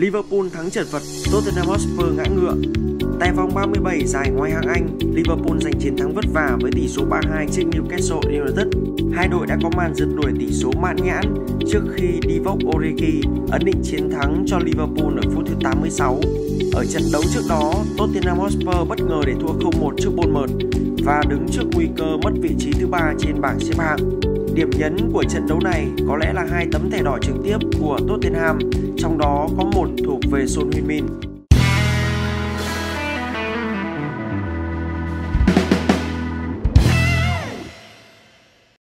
Liverpool thắng chật vật, Tottenham Hotspur ngã ngựa. Tại vòng 37 giải Ngoại hạng Anh, Liverpool giành chiến thắng vất vả với tỷ số 3-2 trước Newcastle United. Hai đội đã có màn rượt đuổi tỷ số mãn nhãn trước khi Divock Origi ấn định chiến thắng cho Liverpool ở phút thứ 86. Ở trận đấu trước đó, Tottenham Hotspur bất ngờ để thua 0-1 trước Bournemouth và đứng trước nguy cơ mất vị trí thứ 3 trên bảng xếp hạng. Điểm nhấn của trận đấu này có lẽ là hai tấm thẻ đỏ trực tiếp của Tottenham, trong đó có một thuộc về Son Heung-min.